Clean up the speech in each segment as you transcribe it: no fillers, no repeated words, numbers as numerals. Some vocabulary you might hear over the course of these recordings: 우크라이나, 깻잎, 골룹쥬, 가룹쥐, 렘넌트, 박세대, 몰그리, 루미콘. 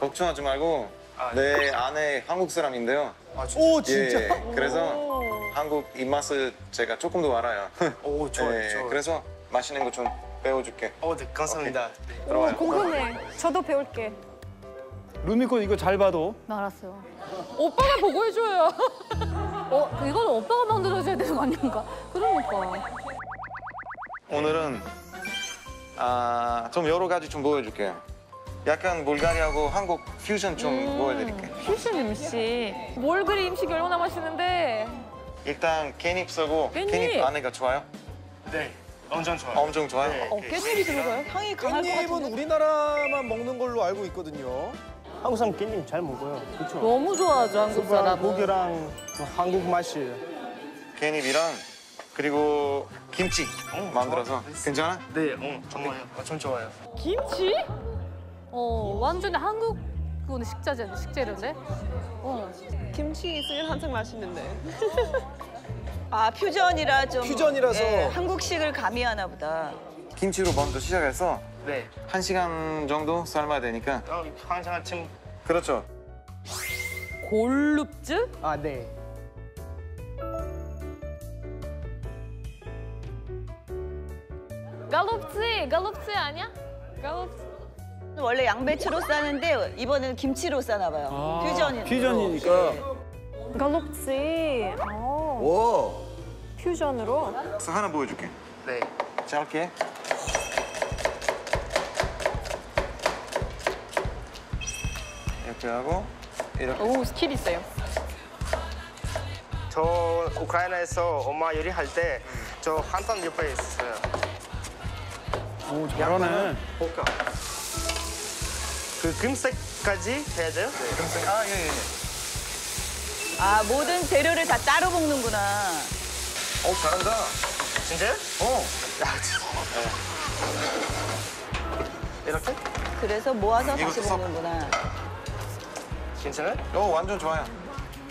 걱정하지 말고 내 아내 한국 사람인데요. 아, 진짜? 오, 진짜? 예, 그래서 한국 입맛을 제가 조금 더 알아요. 오, 좋아요. 예, 좋아요. 그래서 맛있는 거 좀 배워줄게. 오, 네, 감사합니다. 네, 들어와요. 궁금해. 저도 배울게. 루미콘 이거 잘 봐도. 알았어요. 오빠가 보고 해줘요. 이건 오빠가 만들어줘야 되는 거 아닌가? 그러니까. 오늘은 좀 여러 가지 좀 보여줄게요. 약간 불가리하고 한국 퓨전 좀 보여드릴게요. 퓨전 음식. 몰그리 음식이 얼마나 맛있는데. 일단 깻잎 쓰고 깻잎 안에가 좋아요? 네. 엄청 좋아요. 엄청 좋아요? 네. 깻잎이 들어가요? 향이 강할 것 같은데? 깻잎은 우리나라만 먹는 걸로 알고 있거든요. 한국 사람 깻잎 잘 먹어요. 그렇죠? 너무 좋아하죠, 한국 사람. 고기랑 한국 맛이. 깻잎이랑 그리고 김치 만들어서. 좋아. 괜찮아? 네, 정말요. 엄청 좋아요. 김치? 완전히 한국 그거는 식재료인데? 김치 쓰면 한창 맛있는데. 퓨전이라 좀. 퓨전이라서. 예, 한국식을 가미하나 보다. 김치로 먼저 시작해서 네. 1시간 정도 삶아야 되니까. 항상 아침. 그렇죠. 골룹쥬? 아, 네. 가룹쥐, 가룹쥐 아니야? 가룹쥐. 원래 양배추로 싸는데 이번에는 김치로 싸나 봐요. 퓨전이니까. 퓨전이니까. 네. 가룹쥐. 오. 퓨전으로. 그래서 하나 보여줄게. 네. 짧게. 이렇게 하고 이렇게. 오, 스킬 있어요. 저 우크라이나에서 엄마 요리할 때 저 한탄 옆에 있었어요. 오, 잘하네. 볼까? 그 금색까지 해야 돼요? 네, 금색. 아, 예, 예. 아, 모든 재료를 다 따로 볶는구나. 잘한다. 진짜요? 이렇게? 그래서 모아서 다시 볶는구나. 괜찮아요? 완전 좋아요.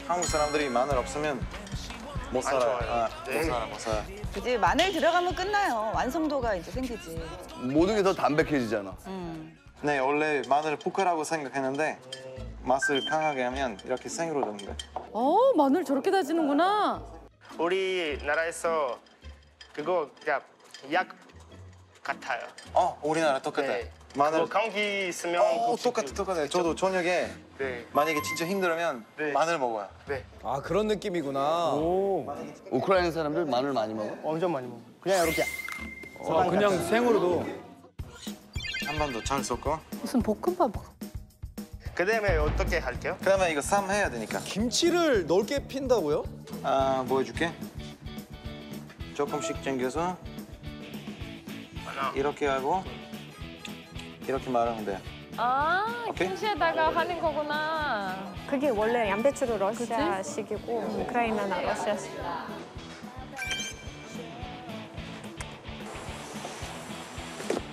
한국 사람들이 마늘 없으면 못 살아요. 못 살아요. 이제 마늘 들어가면 끝나요. 완성도가 이제 생기지. 모든 게 더 담백해지잖아. 네, 원래 마늘을 볶으라고 생각했는데 맛을 강하게 하면 이렇게 생으로 넣는데. 마늘 저렇게 다지는구나. 우리나라에서 그거 약 같아요. 우리나라 똑같아요. 네. 마늘 감기 있으면 똑같아요. 저도 저녁에 네. 만약에 진짜 힘들면 네. 마늘 먹어요. 네. 아, 그런 느낌이구나. 오. 우크라이나 사람들 마늘 많이 먹어? 엄청 많이 먹어. 그냥 이렇게. 그냥 같아요. 생으로도. 한 번 더 잘 섞어. 무슨 볶음밥. 그다음에 어떻게 할게요? 그다음에 이거 쌈 해야 되니까. 김치를 넓게 핀다고요? 보여줄게. 조금씩 쟁겨서 이렇게 하고 이렇게 말하면 돼. 김치에다가 하는 거구나. 그게 원래 양배추로 러시아식이고 우크라이나나 러시아식.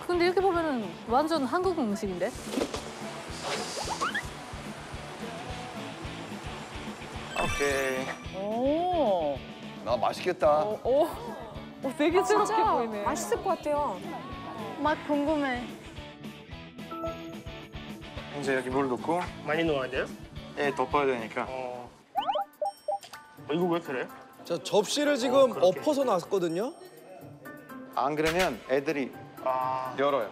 근데 이렇게 보면은 완전 한국 음식인데? 오케이. 오. 맛있겠다. 되게 새롭게 보이네. 맛있을 것 같아요. 맛 궁금해. 이제 여기 물 넣고. 많이 넣어야 돼요? 예, 덮어야 되니까. 이거 왜 그래? 저 접시를 지금 엎어서 놨거든요? 안 그러면 애들이 열어요.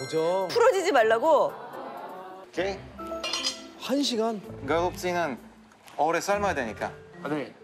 고정. 풀어지지 말라고. 오케이. 1시간? 가룹쥐는 오래 삶아야 되니까. 네.